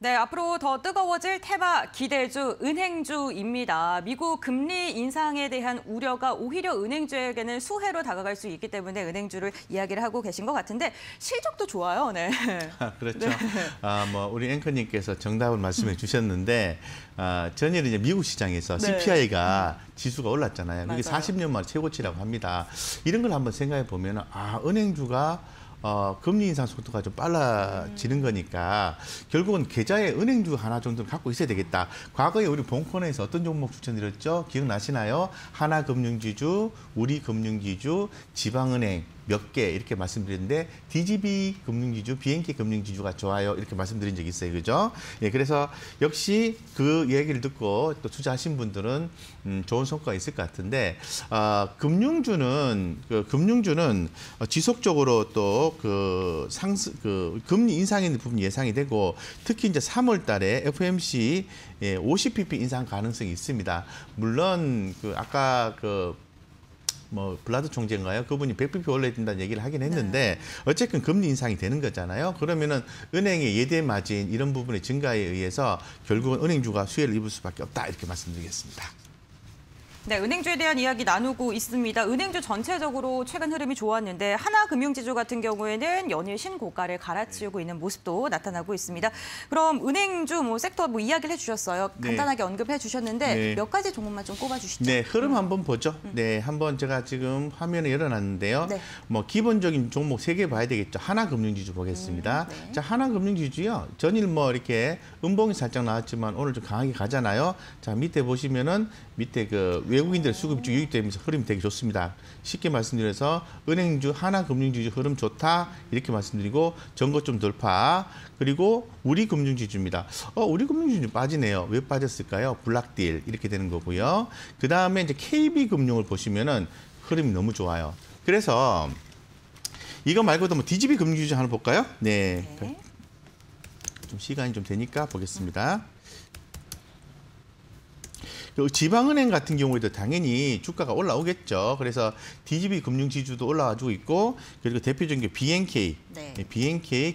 네, 앞으로 더 뜨거워질 테마 기대주, 은행주입니다. 미국 금리 인상에 대한 우려가 오히려 은행주에게는 수혜로 다가갈 수 있기 때문에 은행주를 이야기를 하고 계신 것 같은데 실적도 좋아요. 네. 그렇죠. 네. 우리 앵커님께서 정답을 말씀해 주셨는데 전일은 이제 미국 시장에서 CPI가 지수가 올랐잖아요. 맞아요. 이게 40년 만에 최고치라고 합니다. 이런 걸 한번 생각해 보면 은행주가 금리 인상 속도가 좀 빨라지는 거니까 결국은 계좌에 은행주 하나 정도는 갖고 있어야 되겠다. 과거에 우리 본코너에서 어떤 종목 추천드렸죠? 기억나시나요? 하나금융지주, 우리금융지주, 지방은행 몇 개 이렇게 말씀드렸는데 DGB 금융지주, BNK 금융지주가 좋아요 이렇게 말씀드린 적이 있어요, 그죠? 예, 그래서 역시 그 얘기를 듣고 또 투자하신 분들은 좋은 성과가 있을 것 같은데 금융주는 지속적으로 또 금리 인상의 부분 예상이 되고 특히 이제 3월달에 FOMC 50pp 인상 가능성이 있습니다. 물론 불라드 총재인가요? 그분이 100bp 올려야 된다는 얘기를 하긴 했는데 어쨌든 금리 인상이 되는 거잖아요. 그러면은 은행의 예대 마진 이런 부분의 증가에 의해서 결국은 은행주가 수혜를 입을 수밖에 없다 이렇게 말씀드리겠습니다. 네, 은행주에 대한 이야기 나누고 있습니다. 은행주 전체적으로 최근 흐름이 좋았는데 하나금융지주 같은 경우에는 연일 신고가를 갈아치우고 있는 모습도 나타나고 있습니다. 그럼 은행주 섹터 이야기를 해주셨어요. 간단하게 언급해 주셨는데 몇 가지 종목만 좀 꼽아주시죠. 네, 흐름 한번 보죠. 네, 한번 제가 지금 화면에 열어놨는데요. 네. 기본적인 종목 3개 봐야 되겠죠. 하나금융지주 보겠습니다. 자, 하나금융지주요. 전일 이렇게 음봉이 살짝 나왔지만 오늘 좀 강하게 가잖아요. 자, 밑에 보시면은 밑에 외국인들 수급이 쭉 유입되면서 흐름이 되게 좋습니다. 쉽게 말씀드려서 은행주, 하나금융지주 흐름 좋다 이렇게 말씀드리고 전고점 돌파 그리고 우리금융지주입니다. 우리금융지주 빠지네요. 왜 빠졌을까요? 블록딜 이렇게 되는 거고요. 그 다음에 이제 KB금융을 보시면은 흐름이 너무 좋아요. 그래서 이거 말고도 DGB 금융지주 하나 볼까요? 네, 좀 시간이 좀 되니까 보겠습니다. 지방은행 같은 경우에도 당연히 주가가 올라오겠죠. 그래서 DGB 금융지주도 올라와주고 있고 그리고 대표적인 게 BNK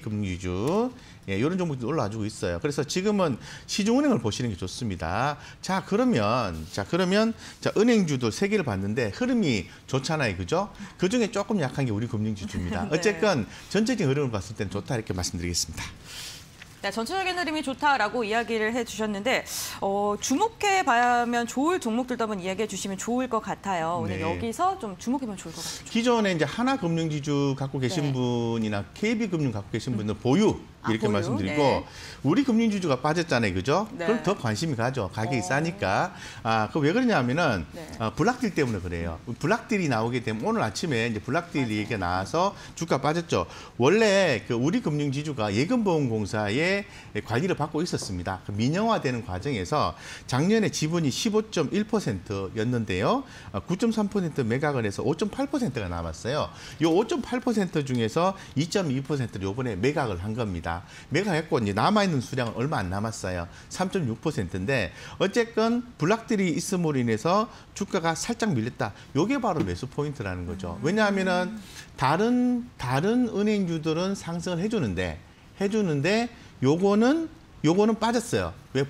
금융지주 이런 종목도 올라와주고 있어요. 그래서 지금은 시중은행을 보시는 게 좋습니다. 자, 그러면 은행주도 3개를 봤는데 흐름이 좋잖아요, 그죠? 그 중에 조금 약한 게 우리 금융지주입니다. 어쨌건 전체적인 흐름을 봤을 때는 좋다 이렇게 말씀드리겠습니다. 네, 전체적인 흐름이 좋다라고 이야기를 해주셨는데 주목해봐야면 좋을 종목들도 한번 이야기해 주시면 좋을 것 같아요. 오늘 여기서 좀 주목해보면 좋을 것 같아요. 기존에 이제 하나금융지주 갖고 계신 분이나 KB금융 갖고 계신 분들 보유 이렇게 말씀드리고 우리 금융지주가 빠졌잖아요, 그죠? 그럼 더 관심이 가죠. 가격이 싸니까. 그 왜 그러냐면은 블록딜 때문에 그래요. 블록딜이 나오게 되면 오늘 아침에 이제 블록딜 얘기가 나와서 주가 빠졌죠. 원래 우리 금융지주가 예금보험공사의 관리를 받고 있었습니다. 민영화되는 과정에서 작년에 지분이 15.1%였는데요. 9.3% 매각을 해서 5.8%가 남았어요. 이 5.8% 중에서 2.2%를 이번에 매각을 한 겁니다. 매각했고 이제 남아있는 수량은 얼마 안 남았어요. 3.6%인데 어쨌건 블록딜이 있음으로 인해서 주가가 살짝 밀렸다. 이게 바로 매수 포인트라는 거죠. 왜냐하면은 다른 은행주들은 상승을 해주는데 요거는 빠졌어요. 왜?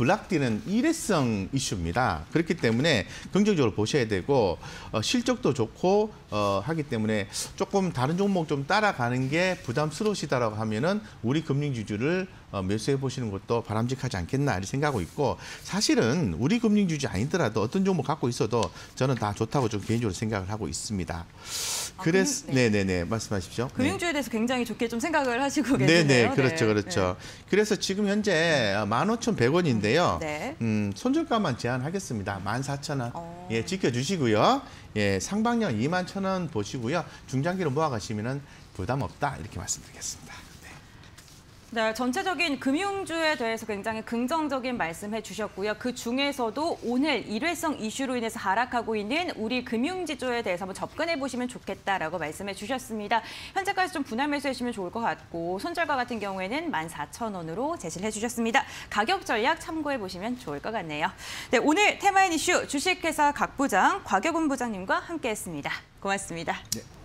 블록딜은 일회성 이슈입니다. 그렇기 때문에 긍정적으로 보셔야 되고 실적도 좋고 하기 때문에 조금 다른 종목 좀 따라가는 게 부담스러우시다라고 하면은 우리 금융지주를 매수해 보시는 것도 바람직하지 않겠나 이렇게 생각하고 있고 사실은 우리 금융지주 아니더라도 어떤 종목 갖고 있어도 저는 다 좋다고 좀 개인적으로 생각을 하고 있습니다. 그래서 말씀하십시오. 금융주에 대해서 굉장히 좋게 좀 생각을 하시고 계시네요. 그렇죠. 그래서 지금 현재 15,100원인데 손절가만 제한하겠습니다. 14,000원 지켜주시고요. 상방향 21,000원 보시고요. 중장기로 모아가시면 부담 없다 이렇게 말씀드리겠습니다. 네, 전체적인 금융주에 대해서 굉장히 긍정적인 말씀해 주셨고요. 그 중에서도 오늘 일회성 이슈로 인해서 하락하고 있는 우리 금융지주에 대해서 한번 접근해 보시면 좋겠다라고 말씀해 주셨습니다. 현재까지 좀 분할 매수해 주시면 좋을 것 같고 손절가 같은 경우에는 14,000원으로 제시를 해주셨습니다. 가격 전략 참고해 보시면 좋을 것 같네요. 네, 오늘 테마인 이슈 주식회사 곽 부장, 곽여군 부장님과 함께했습니다. 고맙습니다. 네.